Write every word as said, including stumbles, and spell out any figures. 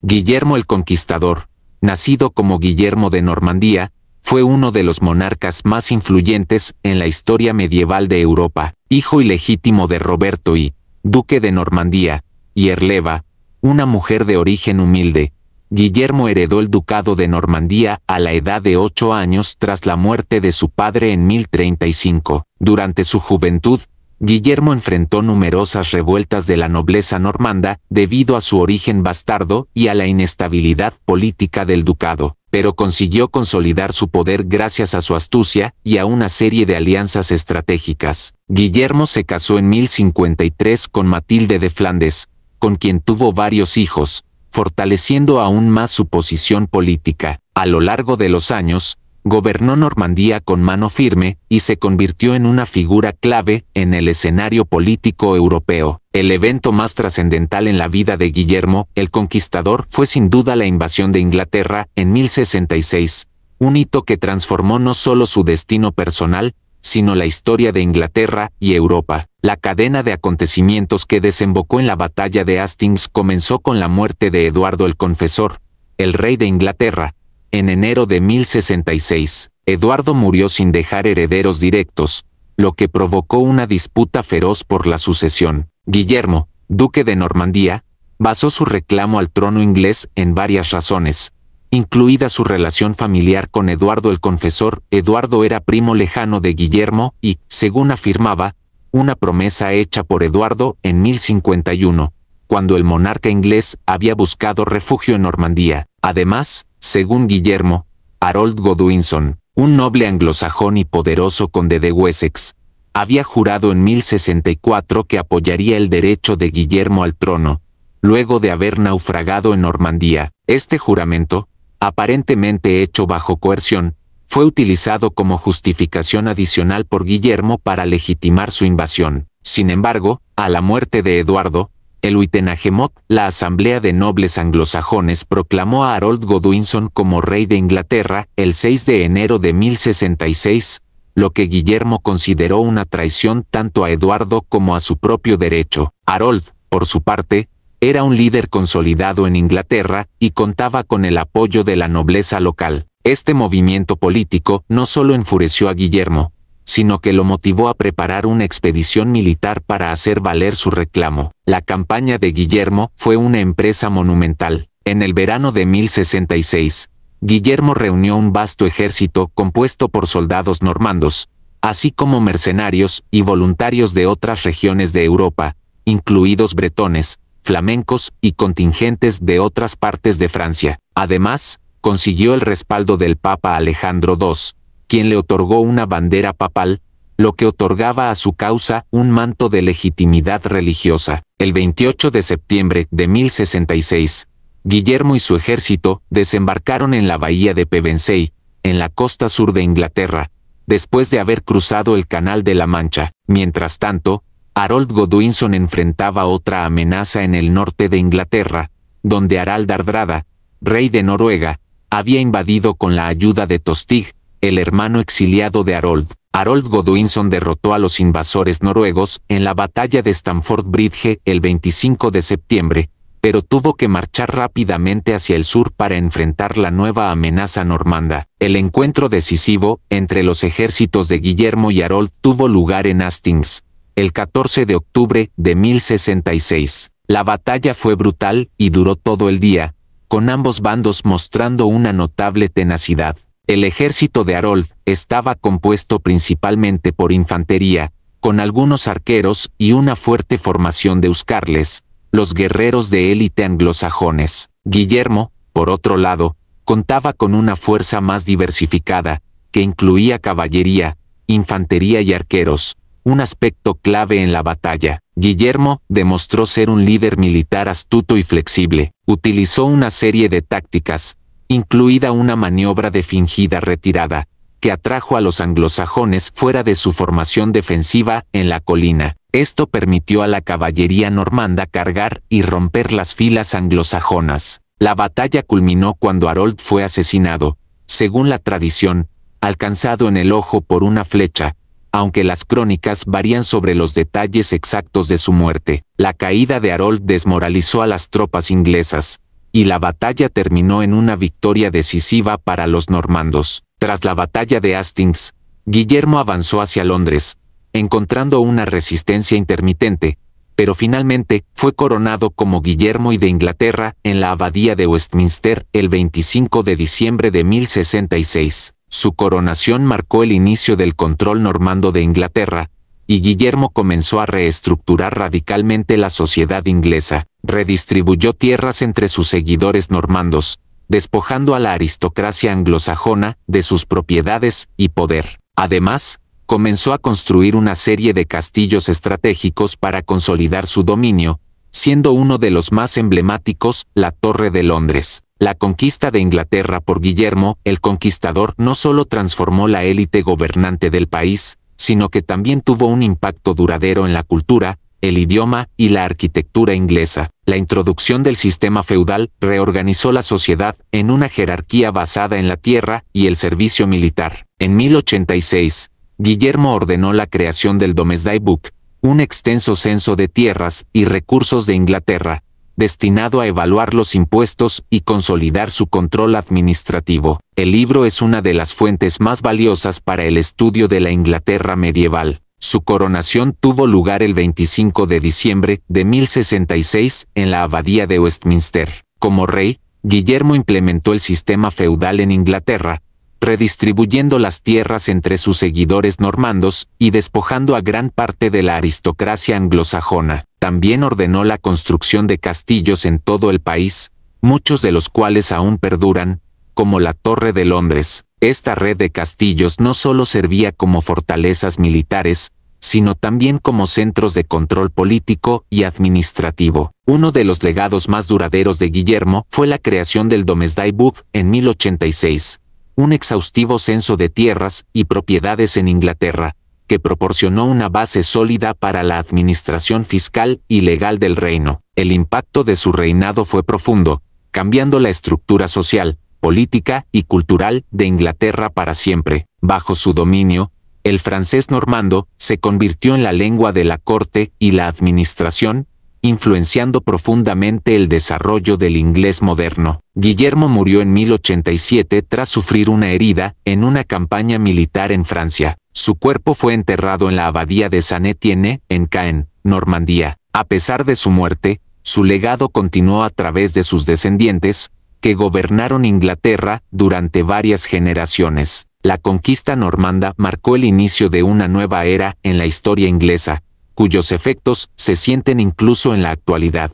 Guillermo el Conquistador, nacido como Guillermo de Normandía, fue uno de los monarcas más influyentes en la historia medieval de Europa, hijo ilegítimo de Roberto primero, duque de Normandía, y Herleva, una mujer de origen humilde. Guillermo heredó el ducado de Normandía a la edad de ocho años tras la muerte de su padre en mil treinta y cinco. Durante su juventud, Guillermo enfrentó numerosas revueltas de la nobleza normanda debido a su origen bastardo y a la inestabilidad política del ducado, pero consiguió consolidar su poder gracias a su astucia y a una serie de alianzas estratégicas. Guillermo se casó en mil cincuenta y tres con Matilde de Flandes, con quien tuvo varios hijos, fortaleciendo aún más su posición política. A lo largo de los años, gobernó Normandía con mano firme y se convirtió en una figura clave en el escenario político europeo. El evento más trascendental en la vida de Guillermo el Conquistador fue sin duda la invasión de Inglaterra en mil sesenta y seis, un hito que transformó no solo su destino personal, sino la historia de Inglaterra y Europa. La cadena de acontecimientos que desembocó en la Batalla de Hastings comenzó con la muerte de Eduardo el Confesor, el rey de Inglaterra, en enero de mil sesenta y seis. Eduardo murió sin dejar herederos directos, lo que provocó una disputa feroz por la sucesión. Guillermo, duque de Normandía, basó su reclamo al trono inglés en varias razones, incluida su relación familiar con Eduardo el Confesor. Eduardo era primo lejano de Guillermo y, según afirmaba, una promesa hecha por Eduardo en mil cincuenta y uno, cuando el monarca inglés había buscado refugio en Normandía. Además, según Guillermo, Harold Godwinson, un noble anglosajón y poderoso conde de Wessex, había jurado en mil sesenta y cuatro que apoyaría el derecho de Guillermo al trono, luego de haber naufragado en Normandía. Este juramento, aparentemente hecho bajo coerción, fue utilizado como justificación adicional por Guillermo para legitimar su invasión. Sin embargo, a la muerte de Eduardo el Witenagemot, la Asamblea de Nobles Anglosajones proclamó a Harold Godwinson como rey de Inglaterra el seis de enero de mil sesenta y seis, lo que Guillermo consideró una traición tanto a Eduardo como a su propio derecho. Harold, por su parte, era un líder consolidado en Inglaterra y contaba con el apoyo de la nobleza local. Este movimiento político no solo enfureció a Guillermo, sino que lo motivó a preparar una expedición militar para hacer valer su reclamo. La campaña de Guillermo fue una empresa monumental. En el verano de mil sesenta y seis, Guillermo reunió un vasto ejército compuesto por soldados normandos, así como mercenarios y voluntarios de otras regiones de Europa, incluidos bretones, flamencos y contingentes de otras partes de Francia. Además, consiguió el respaldo del Papa Alejandro segundo, quien le otorgó una bandera papal, lo que otorgaba a su causa un manto de legitimidad religiosa. El veintiocho de septiembre de mil sesenta y seis, Guillermo y su ejército desembarcaron en la bahía de Pevensey, en la costa sur de Inglaterra, después de haber cruzado el Canal de la Mancha. Mientras tanto, Harold Godwinson enfrentaba otra amenaza en el norte de Inglaterra, donde Harald Hardrada, rey de Noruega, había invadido con la ayuda de Tostig, el hermano exiliado de Harold. Harold Godwinson derrotó a los invasores noruegos en la batalla de Stamford Bridge el veinticinco de septiembre, pero tuvo que marchar rápidamente hacia el sur para enfrentar la nueva amenaza normanda. El encuentro decisivo entre los ejércitos de Guillermo y Harold tuvo lugar en Hastings, el catorce de octubre de mil sesenta y seis. La batalla fue brutal y duró todo el día, con ambos bandos mostrando una notable tenacidad. El ejército de Harold estaba compuesto principalmente por infantería, con algunos arqueros y una fuerte formación de huscarles, los guerreros de élite anglosajones. Guillermo, por otro lado, contaba con una fuerza más diversificada, que incluía caballería, infantería y arqueros, un aspecto clave en la batalla. Guillermo demostró ser un líder militar astuto y flexible. Utilizó una serie de tácticas, incluida una maniobra de fingida retirada, que atrajo a los anglosajones fuera de su formación defensiva en la colina. Esto permitió a la caballería normanda cargar y romper las filas anglosajonas. La batalla culminó cuando Harold fue asesinado, según la tradición, alcanzado en el ojo por una flecha, aunque las crónicas varían sobre los detalles exactos de su muerte. La caída de Harold desmoralizó a las tropas inglesas, y la batalla terminó en una victoria decisiva para los normandos. Tras la batalla de Hastings, Guillermo avanzó hacia Londres, encontrando una resistencia intermitente, pero finalmente fue coronado como Guillermo I de Inglaterra en la abadía de Westminster el veinticinco de diciembre de mil sesenta y seis. Su coronación marcó el inicio del control normando de Inglaterra, y Guillermo comenzó a reestructurar radicalmente la sociedad inglesa. Redistribuyó tierras entre sus seguidores normandos, despojando a la aristocracia anglosajona de sus propiedades y poder. Además, comenzó a construir una serie de castillos estratégicos para consolidar su dominio, siendo uno de los más emblemáticos la Torre de Londres. La conquista de Inglaterra por Guillermo el Conquistador no solo transformó la élite gobernante del país, sino que también tuvo un impacto duradero en la cultura, el idioma y la arquitectura inglesa. La introducción del sistema feudal reorganizó la sociedad en una jerarquía basada en la tierra y el servicio militar. En mil ochenta y seis, Guillermo ordenó la creación del Domesday Book, un extenso censo de tierras y recursos de Inglaterra, destinado a evaluar los impuestos y consolidar su control administrativo. El libro es una de las fuentes más valiosas para el estudio de la Inglaterra medieval. Su coronación tuvo lugar el veinticinco de diciembre de mil sesenta y seis en la abadía de Westminster. Como rey, Guillermo implementó el sistema feudal en Inglaterra, redistribuyendo las tierras entre sus seguidores normandos y despojando a gran parte de la aristocracia anglosajona. También ordenó la construcción de castillos en todo el país, muchos de los cuales aún perduran, como la Torre de Londres. Esta red de castillos no solo servía como fortalezas militares, sino también como centros de control político y administrativo. Uno de los legados más duraderos de Guillermo fue la creación del Domesday Book en mil ochenta y seis. Un exhaustivo censo de tierras y propiedades en Inglaterra, que proporcionó una base sólida para la administración fiscal y legal del reino. El impacto de su reinado fue profundo, cambiando la estructura social, política y cultural de Inglaterra para siempre. Bajo su dominio, el francés normando se convirtió en la lengua de la corte y la administración, influenciando profundamente el desarrollo del inglés moderno. Guillermo murió en mil ochenta y siete tras sufrir una herida en una campaña militar en Francia. Su cuerpo fue enterrado en la abadía de Saint-Étienne, en Caen, Normandía. A pesar de su muerte, su legado continuó a través de sus descendientes, que gobernaron Inglaterra durante varias generaciones. La conquista normanda marcó el inicio de una nueva era en la historia inglesa, cuyos efectos se sienten incluso en la actualidad.